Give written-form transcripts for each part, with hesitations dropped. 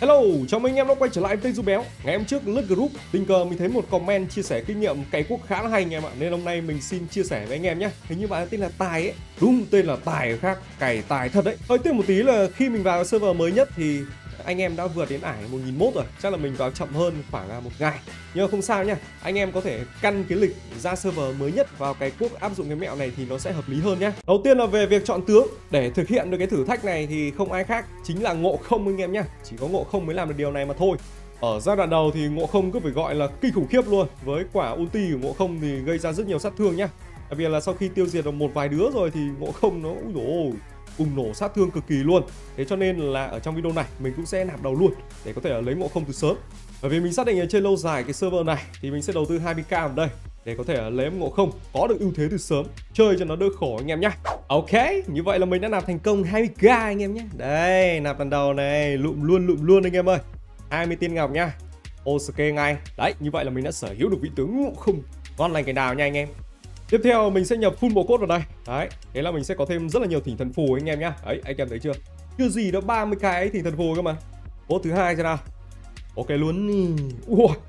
Hello, chào mừng anh em đã quay trở lại với Tây Du Béo. Ngày hôm trước lướt group, tình cờ mình thấy một comment chia sẻ kinh nghiệm cày cuốc khá là hay anh em ạ. Nên hôm nay mình xin chia sẻ với anh em nhé. Hình như bạn tên là Tài ấy. Đúng, tên là Tài khác, cày tài thật đấy. Hơi tiếc một tí là khi mình vào server mới nhất thì anh em đã vượt đến ải 1001 rồi. Chắc là mình vào chậm hơn khoảng một ngày. Nhưng mà không sao nha. Anh em có thể căn cái lịch ra server mới nhất vào cái cuốc, áp dụng cái mẹo này thì nó sẽ hợp lý hơn nhá. Đầu tiên là về việc chọn tướng. Để thực hiện được cái thử thách này thì không ai khác chính là Ngộ Không anh em nhá. Chỉ có Ngộ Không mới làm được điều này mà thôi. Ở giai đoạn đầu thì Ngộ Không cứ phải gọi là kinh khủng khiếp luôn. Với quả ulti của Ngộ Không thì gây ra rất nhiều sát thương nhá. Đặc biệt là sau khi tiêu diệt được một vài đứa rồi thì Ngộ Không nó bùng nổ sát thương cực kỳ luôn. Thế cho nên là ở trong video này mình cũng sẽ nạp đầu luôn để có thể là lấy Ngộ Không từ sớm. Bởi vì mình xác định là trên lâu dài cái server này thì mình sẽ đầu tư 20k vào đây để có thể lấy Ngộ Không có được ưu thế từ sớm, chơi cho nó đỡ khổ anh em nhé. Ok, như vậy là mình đã nạp thành công 20k anh em nhé. Đây, nạp lần đầu này, lụm luôn anh em ơi. 20 tiên ngọc nha. Ok ngay. Đấy, như vậy là mình đã sở hữu được vị tướng Ngộ Không. Ngon lành cái đào nha anh em. Tiếp theo mình sẽ nhập full bộ cốt vào đây. Đấy, thế là mình sẽ có thêm rất là nhiều thỉnh thần phù anh em nhá. Đấy, anh em thấy chưa? Chưa gì đã 30 cái thỉnh thần phù cơ mà. Cốt thứ hai xem nào. Ok luôn.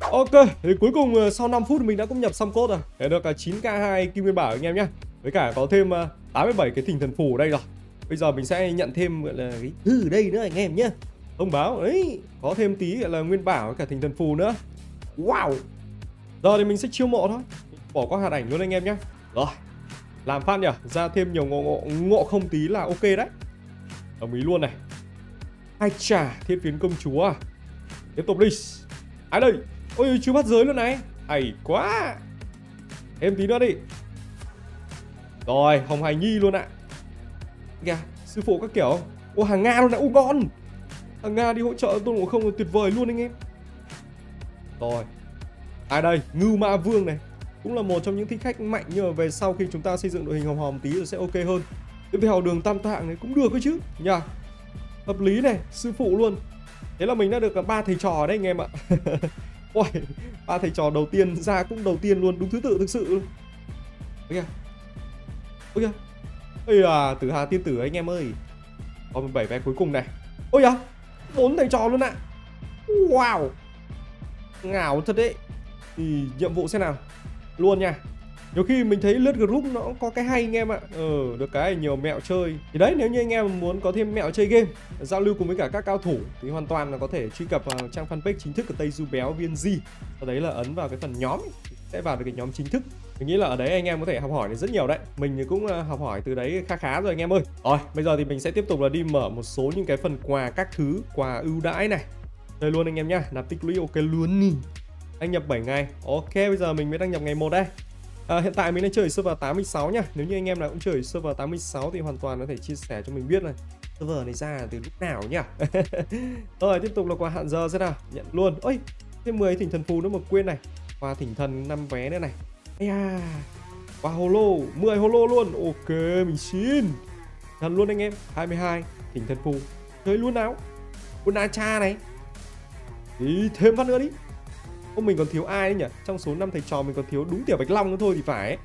Ok, thì cuối cùng sau 5 phút mình đã cũng nhập xong cốt rồi. Để được 9k2 kim nguyên bảo anh em nhá. Với cả có thêm 87 cái thỉnh thần phù ở đây rồi. Bây giờ mình sẽ nhận thêm gọi là cái thứ đây nữa anh em nhá. Thông báo ấy, có thêm tí gọi là nguyên bảo với cả thỉnh thần phù nữa. Wow. Giờ thì mình sẽ chiêu mộ thôi. Bỏ qua hạt ảnh luôn anh em nhé. Rồi, làm fan nhỉ. Ra thêm nhiều ngộ không tí là ok đấy. Đồng ý luôn này. Ai chà, Thiên Phiến công chúa à. Tiếp tục đi. Ai đây? Ôi, chú bắt giới luôn này. Hay quá. Thêm tí nữa đi. Rồi, Hồng Hài Nhi luôn ạ. Kìa, sư phụ các kiểu. Ô, Hàng Nga luôn ạ. Ô, ngon. Hàng Nga đi hỗ trợ tôi Ngộ Không tuyệt vời luôn anh em. Rồi. Ai đây? Ngưu Ma Vương này. Cũng là một trong những thích khách mạnh, nhưng mà về sau khi chúng ta xây dựng đội hình hòm hòm tí rồi sẽ ok hơn. Tiếp theo đường tam tạng này cũng được ấy chứ nhờ. Hợp lý này, sư phụ luôn. Thế là mình đã được 3 thầy trò đấy anh em ạ. Ôi, 3 thầy trò đầu tiên ra cũng đầu tiên luôn, đúng thứ tự thực sự. Ôi kìa. Ôi à, Tử Hà tiên tử anh em ơi. Còn 17 vé cuối cùng này. Ôi à, 4 thầy trò luôn ạ. Wow. Ngảo thật đấy. Thì nhiệm vụ xem nào. Luôn nha. Nhiều khi mình thấy lướt group nó có cái hay anh em ạ. Được cái nhiều mẹo chơi. Thì đấy, nếu như anh em muốn có thêm mẹo chơi game, giao lưu cùng với cả các cao thủ thì hoàn toàn là có thể truy cập vào trang fanpage chính thức của Tây Du Béo VNG. Ở đấy là ấn vào cái phần nhóm sẽ vào được cái nhóm chính thức. Mình nghĩ là ở đấy anh em có thể học hỏi được rất nhiều đấy. Mình cũng học hỏi từ đấy khá rồi anh em ơi. Rồi, bây giờ thì mình sẽ tiếp tục là đi mở một số những cái phần quà các thứ, quà ưu đãi này. Chơi luôn anh em nhá, nạp tích lũy ok luôn đi. Anh nhập 7 ngày. Ok, bây giờ mình mới đăng nhập ngày 1 đây. Hiện tại mình đang chơi server 86 nha. Nếu như anh em nào cũng chơi server 86 thì hoàn toàn có thể chia sẻ cho mình biết này. Server này ra từ lúc nào nhỉ? Rồi, tiếp tục là quà hạn giờ xem nào. Nhận luôn. Ôi, thêm 10 thỉnh thần phù nữa mà quên này. Quà thỉnh thần 5 vé nữa này. Ây da. Quà holo, 10 holo luôn. Ok, mình xin. Nhận luôn anh em. 22 thỉnh thần phù. Chơi luôn nào. Una cha này. Ý, thêm phát nữa đi. Ô, mình còn thiếu ai đấy nhỉ? Trong số 5 thầy trò mình còn thiếu đúng Tiểu Bạch Long nữa thôi thì phải ấy.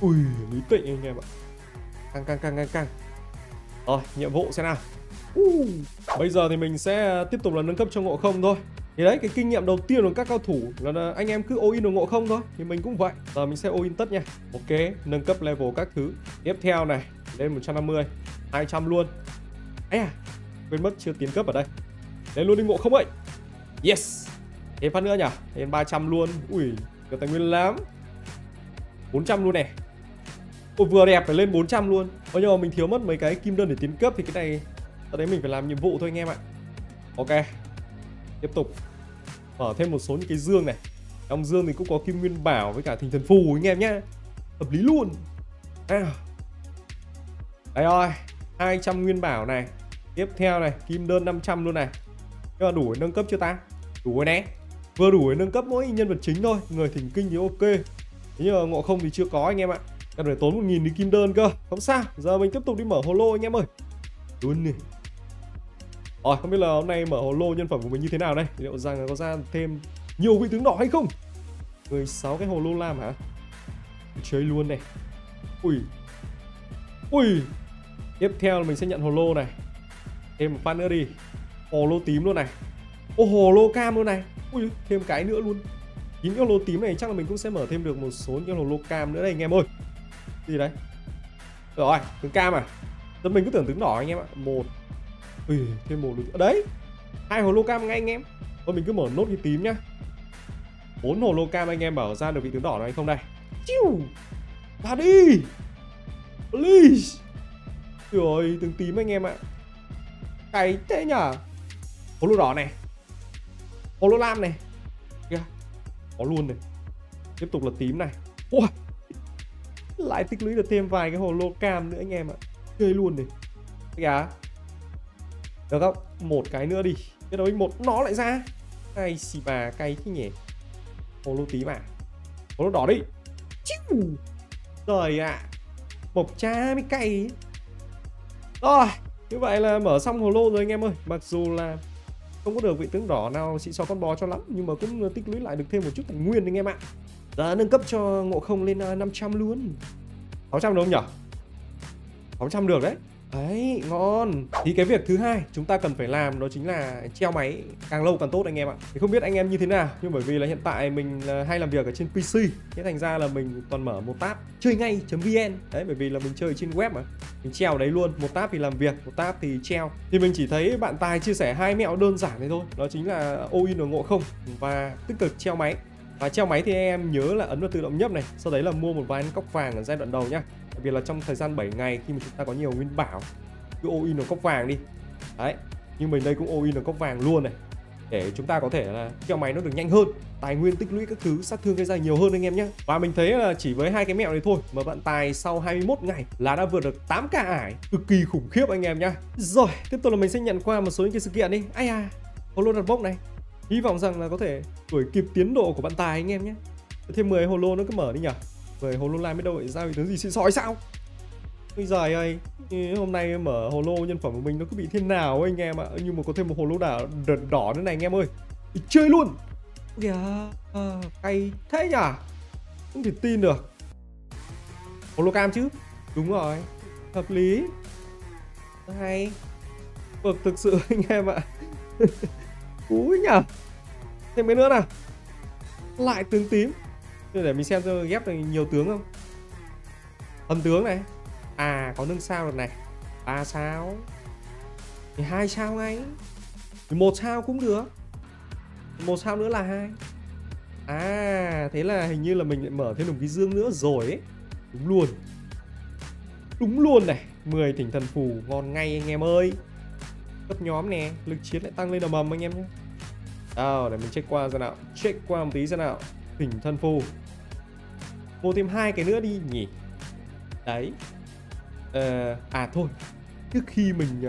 Ui, lý tịnh anh em ạ. Căng. Rồi, nhiệm vụ xem nào. Bây giờ thì mình sẽ tiếp tục là nâng cấp cho Ngộ Không thôi. Thì đấy, cái kinh nghiệm đầu tiên của các cao thủ là anh em cứ all in vào Ngộ Không thôi. Thì mình cũng vậy. Giờ mình sẽ all in tất nha. Ok, nâng cấp level các thứ. Tiếp theo này, lên 150, 200 luôn. Ây à, quên mất chưa tiến cấp ở đây. Lên luôn đi Ngộ Không ấy. Yes. Thêm phát nữa nhỉ? Thêm 300 luôn. Ui, được tài nguyên lắm. 400 luôn này. Ôi, vừa đẹp phải lên 400 luôn. Ôi, nhưng mà mình thiếu mất mấy cái kim đơn để tiến cấp. Thì cái này, sau đấy mình phải làm nhiệm vụ thôi anh em ạ. Ok. Tiếp tục. Mở thêm một số những cái dương này. Trong dương thì cũng có kim nguyên bảo với cả thỉnh thần phù anh em nhá. Hợp lý luôn. À. Đấy rồi. 200 nguyên bảo này. Tiếp theo này, kim đơn 500 luôn này. Nhưng mà đủ để nâng cấp chưa ta? Đủ rồi nè. Vừa đủ để nâng cấp mỗi nhân vật chính thôi. Người thỉnh kinh thì ok. Thế nhưng mà Ngộ Không thì chưa có anh em ạ. Cần phải tốn 1000 đi kim đơn cơ. Không sao. Giờ mình tiếp tục đi mở holo anh em ơi. Luôn này. Rồi, không biết là hôm nay mở holo nhân phẩm của mình như thế nào đây. Liệu rằng có ra thêm nhiều vị tướng đỏ hay không. 16 cái holo lam hả? Chơi luôn này. Ui. Tiếp theo là mình sẽ nhận holo này. Thêm một phát nữa đi. hồ lô tím luôn này. Ô, hồ lô cam luôn này. Ui, thêm cái nữa luôn. Những cái hồ lô tím này chắc là mình cũng sẽ mở thêm được một số những cái hồ lô cam nữa đây anh em ơi. Gì đấy? Rồi, tướng cam à? Giờ mình cứ tưởng tướng đỏ anh em ạ. Một. Ui, thêm một nữa. Đấy. 2 hồ lô cam ngay anh em. Thôi mình cứ mở nốt cái tím nhá. 4 hồ lô cam anh em bảo ra được vị tướng đỏ này không đây. Chiu. Ra đi. Please. Trời ơi, tướng tím anh em ạ. Cày thế nhở. Hồ lô đỏ này. Hồ lô lam này. Kìa. Có luôn này. Tiếp tục là tím này. Ui. Lại tích lũy được thêm vài cái hồ lô cam nữa anh em ạ. Chơi luôn này. Kìa. Được không? Một cái nữa đi. Cái đầu x1 nó lại ra. Ai xì bà cay thế nhỉ. Hồ lô tím à. Hồ lô đỏ đi. Chíu. Rồi ạ. Mộc cha mới cay. Rồi. Như vậy là mở xong hồ lô rồi anh em ơi. Mặc dù là không có được vị tướng đỏ nào xịn xò con bò cho lắm, nhưng mà cũng tích lũy lại được thêm một chút tài nguyên anh em ạ. Giờ nâng cấp cho Ngộ Không lên 500 luôn. 600 đúng không nhỉ? 600 được đấy. Đấy, ngon. Thì cái việc thứ hai chúng ta cần phải làm đó chính là treo máy càng lâu càng tốt anh em ạ. Thì không biết anh em như thế nào, nhưng bởi vì là hiện tại mình hay làm việc ở trên PC, thế thành ra là mình toàn mở một tab chơi ngay.vn. Đấy, bởi vì là mình chơi trên web mà. Mình treo đấy luôn, một tab thì làm việc, một tab thì treo. Thì mình chỉ thấy bạn Tài chia sẻ 2 mẹo đơn giản thế thôi, đó chính là all-in ở Ngộ Không và tích cực treo máy. Và treo máy thì em nhớ là ấn vào tự động nhấp này, sau đấy là mua một vài cốc vàng ở giai đoạn đầu nhá. Đặc biệt là trong thời gian 7 ngày khi mà chúng ta có nhiều nguyên bảo, cứ all-in ở cốc vàng đi. Đấy, nhưng mình đây cũng all-in ở cốc vàng luôn này, để chúng ta có thể là treo máy nó được nhanh hơn, tài nguyên tích lũy các thứ, sát thương gây ra nhiều hơn anh em nhé. Và mình thấy là chỉ với 2 cái mẹo này thôi mà bạn Tài sau 21 ngày là đã vượt được 8k ải, cực kỳ khủng khiếp anh em nhá. Rồi, tiếp tục là mình sẽ nhận qua một số những cái sự kiện đi. Ai à, holo đặt bốc này. Hy vọng rằng là có thể đuổi kịp tiến độ của bạn Tài anh em nhé. Thêm 10 holo nó cứ mở đi nhỉ. 10 holo line biết đâu lại ra vị tướng gì xịn sói sao. Ôi giời ơi, hôm nay mở holo nhân phẩm của mình nó cứ bị thế nào ấy, anh em ạ. Nhưng mà có thêm một holo đỏ nữa này anh em ơi. Chơi luôn. Kìa, cay thế nhỉ. Không thể tin được. Holo cam chứ. Đúng rồi, hợp lý. Hay. Bực thực sự anh em ạ. Úi nhờ. Thêm cái nữa nào. Lại tướng tím. Để mình xem tôi ghép được nhiều tướng không. Thần tướng này. À, có nâng sao được này. 3 sao thì 2 sao ngay thì 1 sao cũng được. 1 sao nữa là 2. À, thế là hình như là mình lại mở thêm đồng ký dương nữa rồi ấy. Đúng luôn. Đúng luôn này. 10 thỉnh thần phù ngon ngay anh em ơi. Cấp nhóm nè, lực chiến lại tăng lên đầm mầm anh em nhé. Đâu, để mình check qua xem nào. Check qua một tí xem nào. Thỉnh thân phù. Vô thêm 2 cái nữa đi nhỉ. Đấy. À thôi, trước khi mình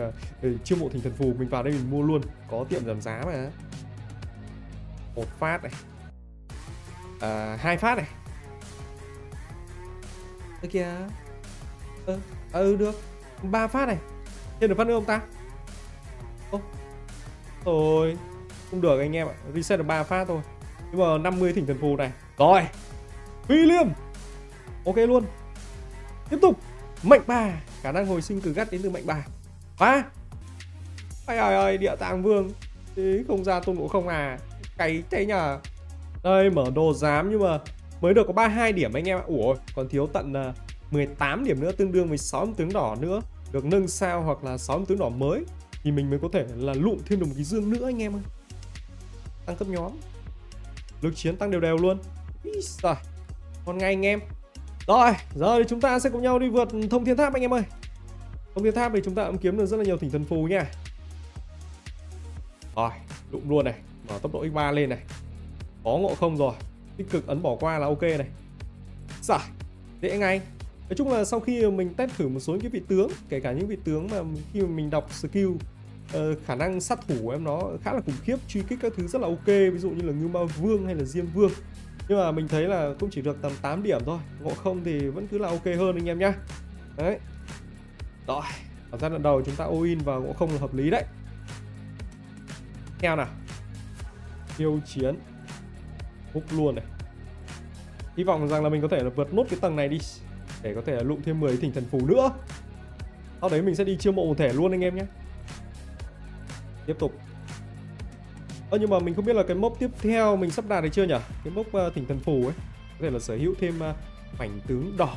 chiêu mộ thỉnh thần phù, mình vào đây mình mua luôn. Có tiệm giảm giá mà. 1 phát này. 2 phát này. Ơ kìa. Được. 3 phát này. Thêm được phát nữa không ta? Ô, rồi. Không được anh em ạ. Reset được 3 phát thôi. Nhưng mà 50 thỉnh thần phù này. Rồi. William. Ok luôn. Tiếp tục. Mạnh bà. Khả năng hồi sinh từ gắt đến từ mạnh bà. Và ây ơi ơi. Địa Tạng Vương. Thế không ra Tôn Ngộ Không à. Cái thế nhờ. Đây mở đồ giám nhưng mà mới được có 32 điểm anh em ạ. Ủa, còn thiếu tận 18 điểm nữa, tương đương với 6 tướng đỏ nữa. Được nâng sao hoặc là 6 tướng đỏ mới thì mình mới có thể là lụm thêm được một cái dương nữa anh em ơi. Tăng cấp nhóm. Lực chiến tăng đều đều luôn. Còn ngay anh em. Rồi, giờ thì chúng ta sẽ cùng nhau đi vượt thông thiên tháp anh em ơi. Thông thiên tháp thì chúng ta cũng kiếm được rất là nhiều thỉnh thần phù nha. Rồi, đụng luôn này. Mở tốc độ x3 lên này. Có Ngộ Không rồi. Tích cực ấn bỏ qua là ok này. Dạ, dễ ngay. Nói chung là sau khi mình test thử một số những cái vị tướng, kể cả những vị tướng mà khi mà mình đọc skill, khả năng sát thủ của em nó khá là khủng khiếp, truy kích các thứ rất là ok, ví dụ như là Ngưu Ma Vương hay là Diêm Vương. Nhưng mà mình thấy là cũng chỉ được tầm 8 điểm thôi. Ngộ Không thì vẫn cứ là ok hơn anh em nhá. Đấy. Rồi, ở giai đoạn đầu chúng ta all-in vào Ngộ Không là hợp lý đấy. Theo nào. Tiêu Chiến. Húc luôn này. Hy vọng rằng là mình có thể là vượt nốt cái tầng này đi, để có thể lụm thêm 10 thỉnh thần phù nữa. Sau đấy mình sẽ đi chiêu mộ thể luôn anh em nhé. Tiếp tục Nhưng mà mình không biết là cái mốc tiếp theo mình sắp đạt được chưa nhỉ? Cái mốc Thỉnh Thần Phù ấy, có thể là sở hữu thêm mảnh tướng đỏ.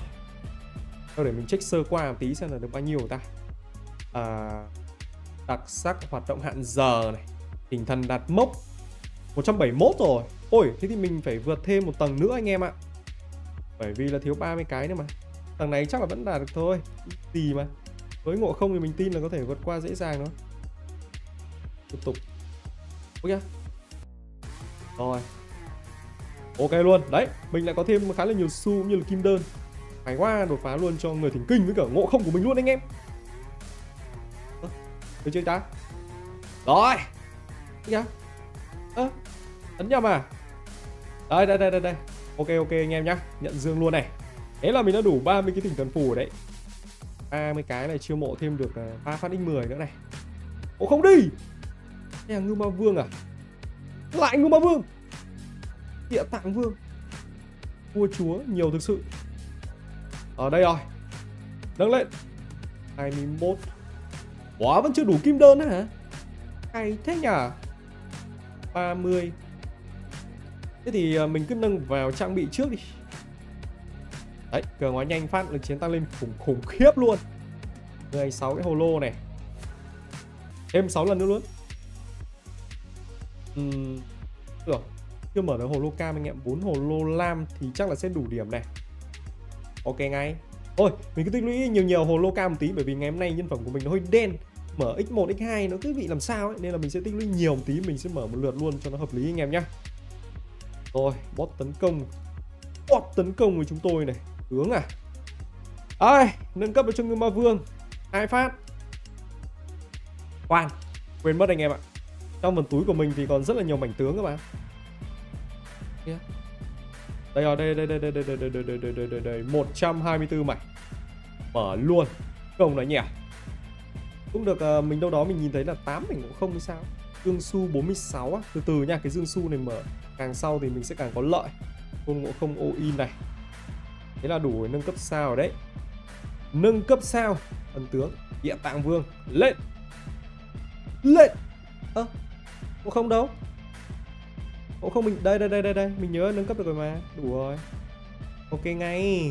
Thôi để mình check sơ qua một tí xem là được bao nhiêu ta. Đặc sắc hoạt động hạn giờ này, Thỉnh Thần đạt mốc 171 rồi. Ôi, thế thì mình phải vượt thêm một tầng nữa anh em ạ. Bởi vì là thiếu 30 cái nữa mà. Tầng này chắc là vẫn đạt được thôi. Gì mà. Với Ngộ Không thì mình tin là có thể vượt qua dễ dàng thôi. Tiếp tục. Ok. Rồi. Ok luôn. Đấy, mình lại có thêm khá là nhiều xu cũng như là kim đơn. Phải quá, đột phá luôn cho người Thỉnh Kinh với cả Ngộ Không của mình luôn anh em. Được chưa ta? Rồi. Được chưa? Ấn nhầm à? Đây, đây, đây, đây, đây. Ok, ok anh em nhá. Nhận dương luôn này. Thế là mình đã đủ 30 cái Thỉnh Thần Phù ở đấy. 30 cái này chiêu mộ thêm được 3 phát x10 nữa này. Ồ không đi. Đây là Ngưu Ma Vương à? Lại Ngưu Ma Vương. Địa Tạng Vương. Vua chúa nhiều thực sự. Ở đây rồi. Nâng lên 21. Quá vẫn chưa đủ kim đơn nữa hả? Hay thế nhỉ. 30. Thế thì mình cứ nâng vào trang bị trước đi. Đấy, cường hóa nhanh phát, lực chiến tăng lên khủng khiếp luôn. 16 cái hồ lô này. Thêm 6 lần nữa luôn. Được. Chưa mở được hồ lô cam anh em. 4 hồ lô lam thì chắc là sẽ đủ điểm này. Ok ngay. Ôi, mình cứ tích lũy nhiều hồ lô cam một tí. Bởi vì ngày hôm nay nhân phẩm của mình nó hơi đen. Mở x1, x2 nó cứ bị làm sao ấy. Nên là mình sẽ tích lũy nhiều một tí. Mình sẽ mở một lượt luôn cho nó hợp lý anh em nhá. Rồi, bot tấn công. Bot tấn công với chúng tôi này. Tướng à? Ai, nâng cấp cho Ngưu Ma Vương. 2 phát. Khoan, quên mất anh em ạ. Trong phần túi của mình thì còn rất là nhiều mảnh tướng các bạn. Đây rồi, đây đây đây đây đây đây đây đây đây đây đây đây 124 mảnh. Mở luôn. Công nó nhỉ. Cũng được, mình đâu đó mình nhìn thấy là 8 mảnh cũng không sao. Dương su 46 á, từ từ nha, cái dương su này mở càng sau thì mình sẽ càng có lợi. Ngộ Không all-in này. Thế là đủ nâng cấp sao rồi đấy. Nâng cấp sao thần tướng Địa Tạng Vương. Lên. Lên. Ơ Ngộ Không đâu? Ngộ Không mình đây đây đây đây đây. Mình nhớ nâng cấp được rồi mà. Đủ rồi. Ok ngay.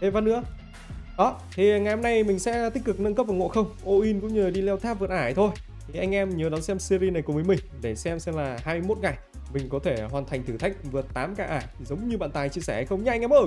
Ê văn nữa. Đó, thì ngày hôm nay mình sẽ tích cực nâng cấp vào Ngộ Không all-in cũng như là đi leo tháp vượt ải thôi. Thì anh em nhớ đón xem series này cùng với mình để xem là 21 ngày mình có thể hoàn thành thử thách vượt 8 cái ải giống như bạn Tài chia sẻ hay không nha anh em ơi.